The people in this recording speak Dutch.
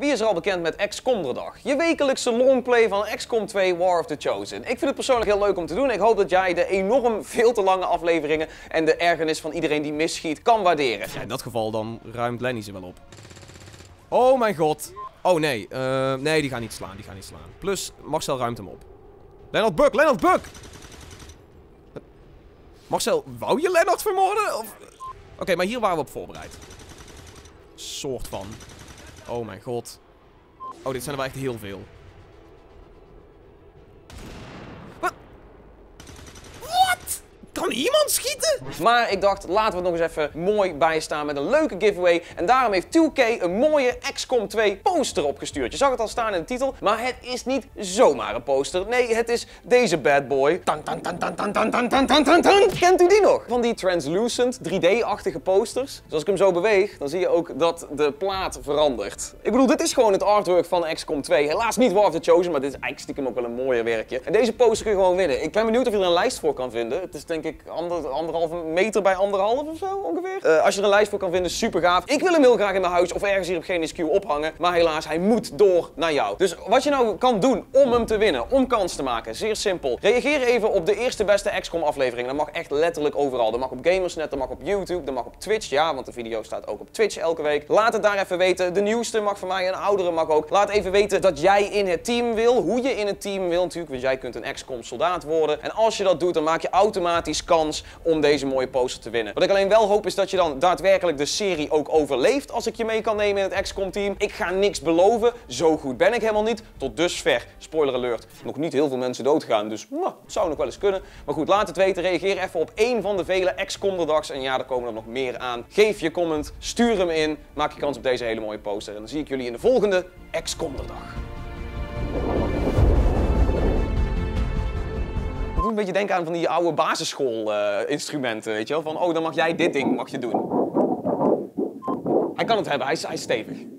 Wie is er al bekend met XCOMderdag? Je wekelijkse longplay van XCOM 2 War of the Chosen. Ik vind het persoonlijk heel leuk om te doen. Ik hoop dat jij de enorm veel te lange afleveringen en de ergernis van iedereen die misschiet kan waarderen. Ja, in dat geval dan ruimt Lennie ze wel op. Oh mijn god. Oh nee. Nee, die gaan niet slaan. Die gaan niet slaan. Plus, Marcel ruimt hem op. Lennart Buck! Lennart Buck! Marcel, wou je Lennart vermoorden? Of... Oké, maar hier waren we op voorbereid. Soort van. Oh mijn god. Oh, dit zijn er wel echt heel veel. Wat? Wat? Kan iemand schieten? Maar ik dacht, laten we het nog eens even mooi bijstaan met een leuke giveaway. En daarom heeft 2K een mooie XCOM 2 poster opgestuurd. Je zag het al staan in de titel, maar het is niet zomaar een poster. Nee, het is deze bad boy. Kent u die nog? Van die translucent 3D-achtige posters. Dus als ik hem zo beweeg, dan zie je ook dat de plaat verandert. Ik bedoel, dit is gewoon het artwork van XCOM 2. Helaas niet War of the Chosen, maar dit is eigenlijk stiekem ook wel een mooier werkje. En deze poster kun je gewoon winnen. Ik ben benieuwd of je er een lijst voor kan vinden. Het is denk ik 1,5 meter bij 1,5 of zo ongeveer. Als je er een lijst voor kan vinden, super gaaf. Ik wil hem heel graag in mijn huis of ergens hier op GNSQ ophangen. Maar helaas, hij moet door naar jou. Dus wat je nou kan doen om hem te winnen, om kans te maken, zeer simpel. Reageer even op de eerste beste XCOM aflevering. Dat mag echt letterlijk overal. Dat mag op Gamersnet, dat mag op YouTube, dat mag op Twitch. Ja, want de video staat ook op Twitch elke week. Laat het daar even weten. De nieuwste mag van mij, een oudere mag ook. Laat even weten dat jij in het team wil. Hoe je in het team wil natuurlijk, want jij kunt een XCOM soldaat worden. En als je dat doet, dan maak je automatisch kans om deze mooie poster te winnen. Wat ik alleen wel hoop is dat je dan daadwerkelijk de serie ook overleeft als ik je mee kan nemen in het XCOM team. Ik ga niks beloven, zo goed ben ik helemaal niet. Tot dusver, spoiler alert, nog niet heel veel mensen doodgaan, dus het zou nog wel eens kunnen. Maar goed, laat het weten, reageer even op één van de vele XCOMderdags en ja, er komen er nog meer aan. Geef je comment, stuur hem in, maak je kans op deze hele mooie poster en dan zie ik jullie in de volgende XCOMderdag. Ik moet een beetje denken aan van die oude basisschoolinstrumenten, weet je wel. Van, oh, dan mag jij dit ding, mag je doen. Hij kan het hebben, hij is stevig.